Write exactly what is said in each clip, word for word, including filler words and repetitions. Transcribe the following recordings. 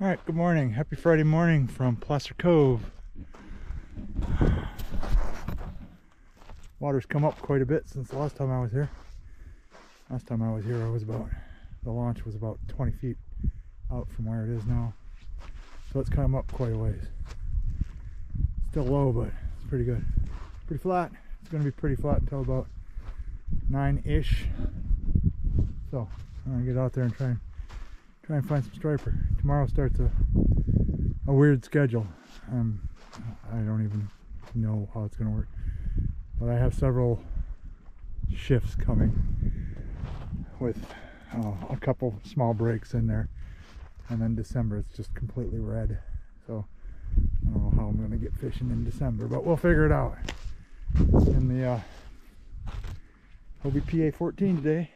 All right, good morning. Happy Friday morning from Placer Cove. Water's come up quite a bit since the last time I was here. Last time I was here, I was about, the launch was about twenty feet out from where it is now. So it's come up quite a ways. Still low, but it's pretty good. Pretty flat. It's gonna be pretty flat until about nine-ish. So I'm gonna get out there and try and Try and find some striper. Tomorrow starts a, a weird schedule. Um, I don't even know how it's gonna work. But I have several shifts coming with uh, a couple small breaks in there. And then December, it's just completely red. So I don't know how I'm gonna get fishing in December, but we'll figure it out. In the uh, Hobie P A fourteen today.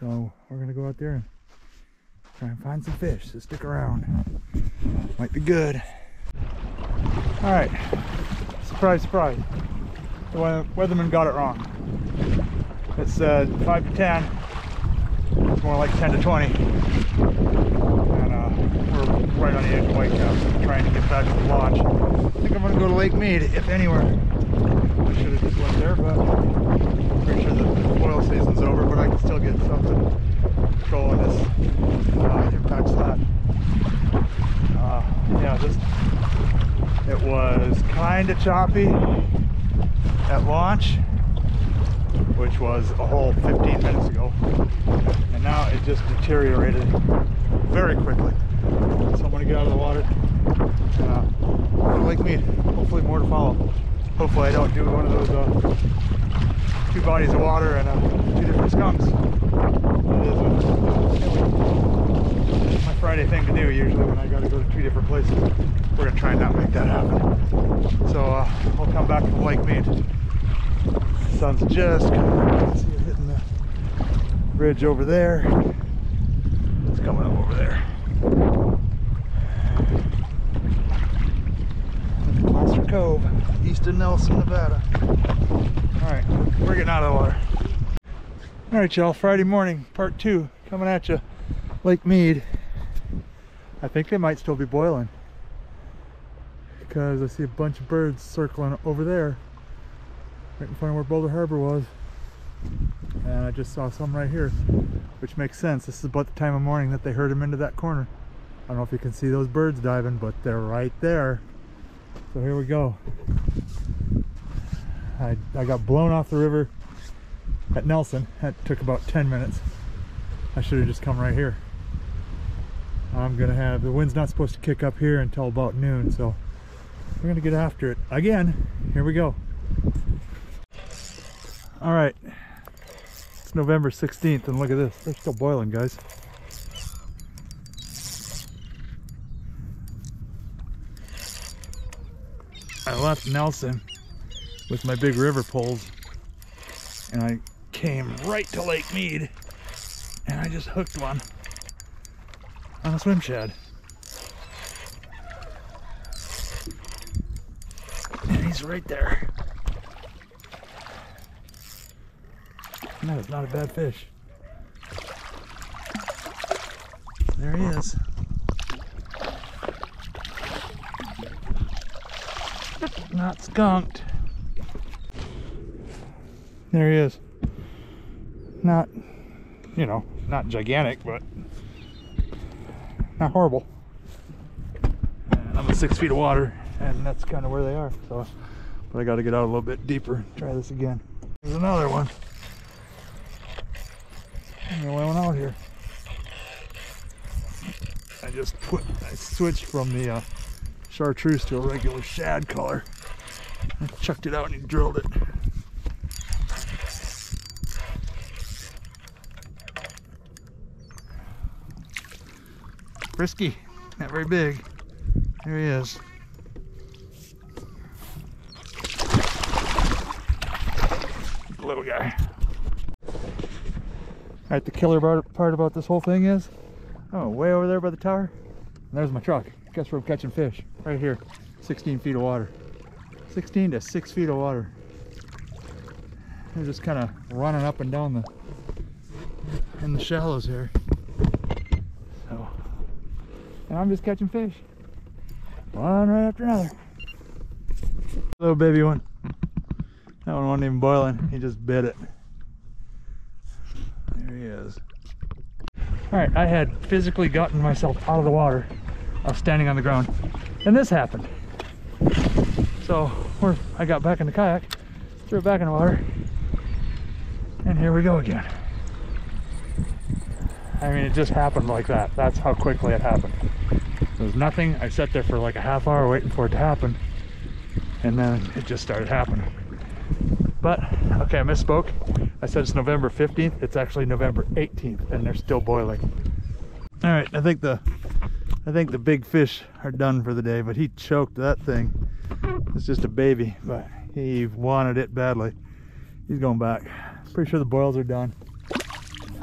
So we're gonna go out there and try and find some fish, so stick around. Might be good. All right, surprise, surprise. The weatherman got it wrong. It said uh, five to ten. It's more like ten to twenty. And uh, we're right on the edge of Whitecaps, trying to get back to the launch. I think I'm gonna go to Lake Mead, if anywhere. I should have just went there, but I'm pretty sure the oil season's over, but I can still get something. Control on this uh, impact slot. Uh, yeah, this, it was kind of choppy at launch, which was a whole fifteen minutes ago, and now it just deteriorated very quickly. So I'm gonna get out of the water and uh, go to Lake Mead. Hopefully more to follow. Hopefully I don't do one of those uh, two bodies of water and uh, two different skunks. It is a, my Friday thing to do usually when I gotta go to two different places. We're gonna try and not make that happen. So uh, I'll come back from Lake Mead. The sun's just coming up. I can see it hitting the ridge over there. It's coming up over there. Placer Cove, east of Nelson, Nevada. Alright, we're getting out of the water. Alright y'all, Friday morning, part two, coming at you. Lake Mead. I think they might still be boiling, because I see a bunch of birds circling over there, right in front of where Boulder Harbor was. And I just saw some right here, which makes sense. This is about the time of morning that they herd them into that corner. I don't know if you can see those birds diving, but they're right there. So here we go. I, I got blown off the river at Nelson. That took about ten minutes. I should have just come right here. I'm gonna have, the wind's not supposed to kick up here until about noon, so we're gonna get after it again. Here we go. All right, it's November sixteenth, and look at this, they're still boiling, guys. I left Nelson with my big river poles, and I came right to Lake Mead, and I just hooked one on a swim shad. And he's right there. And that is not a bad fish. There he is. Not skunked. There he is. Not, you know, not gigantic, but not horrible. And I'm at six feet of water, and that's kind of where they are. So, but I got to get out a little bit deeper and try this again. There's another one. There's another one out here. I just put, I switched from the uh, chartreuse to a regular shad color. I chucked it out and he drilled it. Risky, not very big. There he is. Little guy. Alright, the killer part about this whole thing is, oh, way over there by the tower, and there's my truck. Guess where I'm catching fish? Right here, sixteen feet of water. sixteen to six feet of water. They're just kind of running up and down the, in the shallows here. So and I'm just catching fish. One right after another. Little baby one. That one wasn't even boiling. He just bit it. There he is. Alright, I had physically gotten myself out of the water. I was standing on the ground. And this happened. So we're, I got back in the kayak, threw it back in the water, and here we go again. I mean, it just happened like that. That's how quickly it happened. There was nothing. I sat there for like a half hour waiting for it to happen, and then it just started happening. But, okay, I misspoke. I said it's November fifteenth. It's actually November eighteenth, and they're still boiling. All right, I think the I think the big fish are done for the day, but he choked that thing. It's just a baby, but he wanted it badly. He's going back. Pretty sure the boils are done,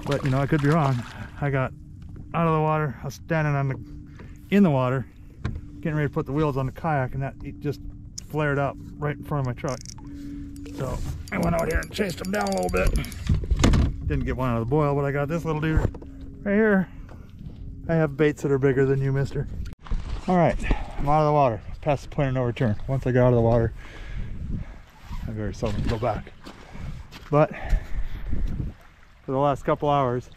but you know, I could be wrong. I got out of the water. I was standing on the in the water, getting ready to put the wheels on the kayak, and that it just flared up right in front of my truck. So I went out here and chased him down a little bit. Didn't get one out of the boil, but I got this little dude right here. I have baits that are bigger than you, mister. All right, I'm out of the water. Past the point of no return. Once I got out of the water, I very seldom go back. But for the last couple hours,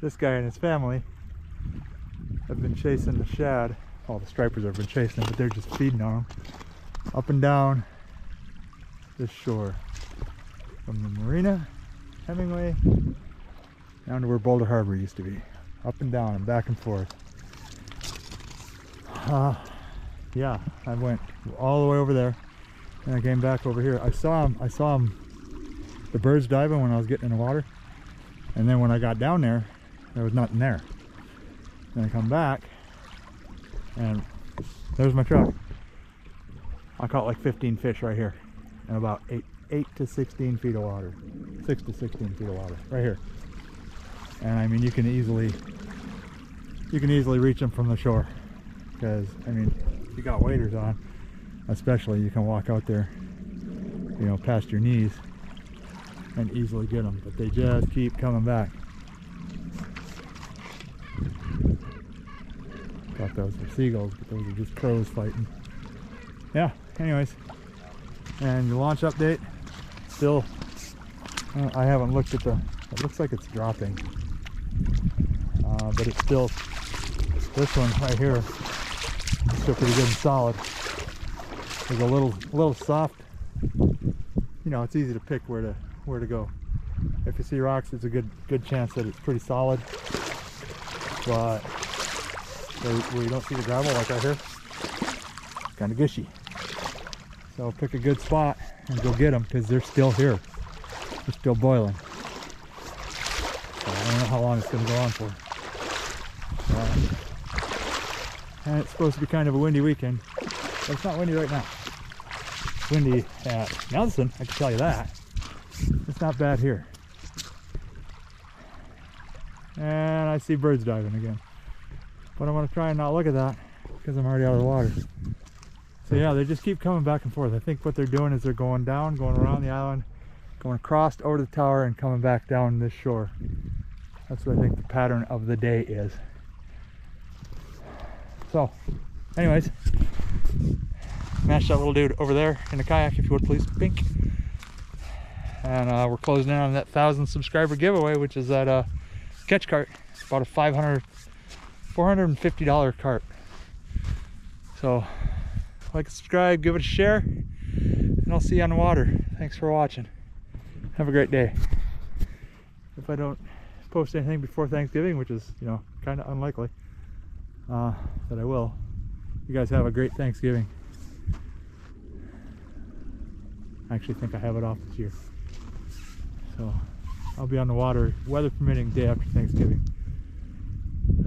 this guy and his family have been chasing the shad. All the stripers have been chasing them, but they're just feeding on them up and down this shore from the marina, Hemingway, down to where Boulder Harbor used to be. Up and down and back and forth. Uh, yeah, I went all the way over there and I came back over here. I saw him, I saw him, the birds diving when I was getting in the water. And then when I got down there, there was nothing there. Then I come back and there's my truck. I caught like fifteen fish right here in about eight, eight to sixteen feet of water. Six to sixteen feet of water right here. And I mean, you can easily, you can easily reach them from the shore. Because, I mean, if you got waders on, especially, you can walk out there, you know, past your knees and easily get them. But they just keep coming back. Thought those were seagulls, but those are just crows fighting. Yeah, anyways. And your launch update, still, uh, I haven't looked at the, it looks like it's dropping. Uh, but it's still, this one right here. Still pretty good and solid. It's a little, little soft. You know, it's easy to pick where to, where to go. If you see rocks, it's a good, good chance that it's pretty solid. But where you don't see the gravel, like right here, kind of gushy. So pick a good spot and go get them because they're still here. They're still boiling. So I don't know how long it's going to go on for. But, and it's supposed to be kind of a windy weekend. But it's not windy right now. It's windy at Nelson, I can tell you that. It's not bad here. And I see birds diving again. But I'm gonna try and not look at that because I'm already out of the water. So yeah, they just keep coming back and forth. I think what they're doing is they're going down, going around the island, going across over to the tower and coming back down this shore. That's what I think the pattern of the day is. So, anyways, match that little dude over there in the kayak, if you would please, pink. And uh, we're closing in on that thousand subscriber giveaway, which is that uh, catch cart. It's about a five hundred, four hundred fifty dollar cart. So, like, subscribe, give it a share, and I'll see you on the water. Thanks for watching. Have a great day. If I don't post anything before Thanksgiving, which is, you know, kind of unlikely. Uh, that I will. You guys have a great Thanksgiving. I actually think I have it off this year. So I'll be on the water, weather permitting, day after Thanksgiving.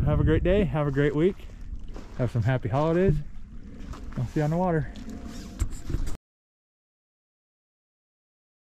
Have a great day. Have a great week. Have some happy holidays. I'll see you on the water.